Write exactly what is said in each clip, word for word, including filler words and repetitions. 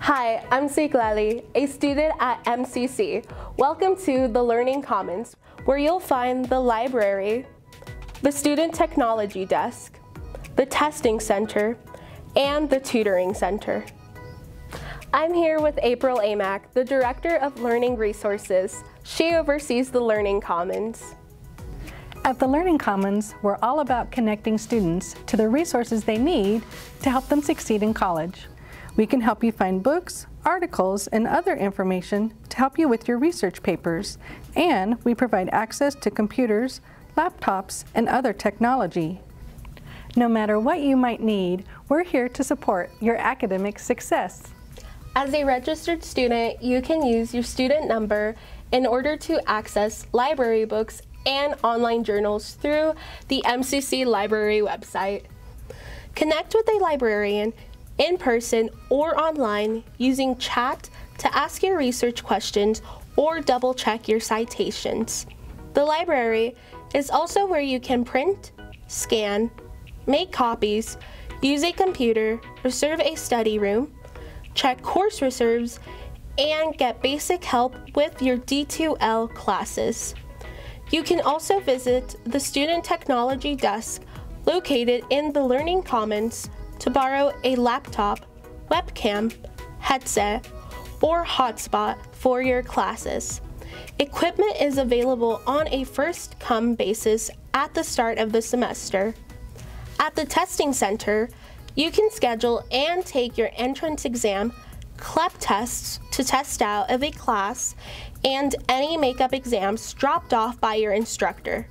Hi, I'm Siklali, a student at M C C. Welcome to the Learning Commons, where you'll find the library, the student technology desk, the testing center, and the tutoring center. I'm here with April Amack, the Director of Learning Resources. She oversees the Learning Commons. At the Learning Commons, we're all about connecting students to the resources they need to help them succeed in college. We can help you find books, articles, and other information to help you with your research papers. And we provide access to computers, laptops, and other technology. No matter what you might need, we're here to support your academic success. As a registered student, you can use your student number in order to access library books and online journals through the M C C library website. Connect with a librarian in person or online using chat to ask your research questions or double check your citations. The library is also where you can print, scan, make copies, use a computer, reserve a study room, check course reserves, and get basic help with your D two L classes. You can also visit the Student Technology Desk located in the Learning Commons to borrow a laptop, webcam, headset, or hotspot for your classes. Equipment is available on a first-come basis at the start of the semester. At the testing center, you can schedule and take your entrance exam, C L E P tests to test out of a class, and any makeup exams dropped off by your instructor.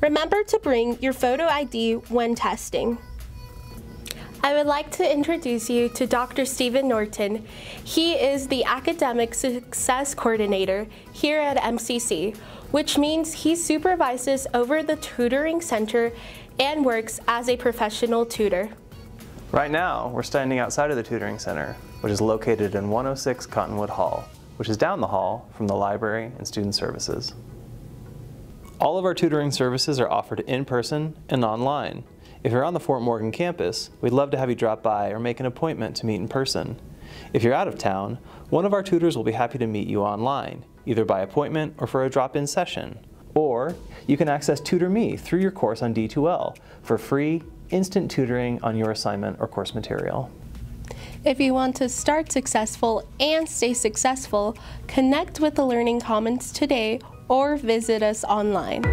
Remember to bring your photo I D when testing. I would like to introduce you to Doctor Stephen Norton. He is the Academic Success Coordinator here at M C C, which means he supervises over the tutoring center and works as a professional tutor. Right now, we're standing outside of the tutoring center, which is located in one oh six Cottonwood Hall, which is down the hall from the library and student services. All of our tutoring services are offered in person and online. If you're on the Fort Morgan campus, we'd love to have you drop by or make an appointment to meet in person. If you're out of town, one of our tutors will be happy to meet you online, either by appointment or for a drop-in session. Or you can access TutorMe through your course on D two L for free, instant tutoring on your assignment or course material. If you want to start successful and stay successful, connect with the Learning Commons today or visit us online.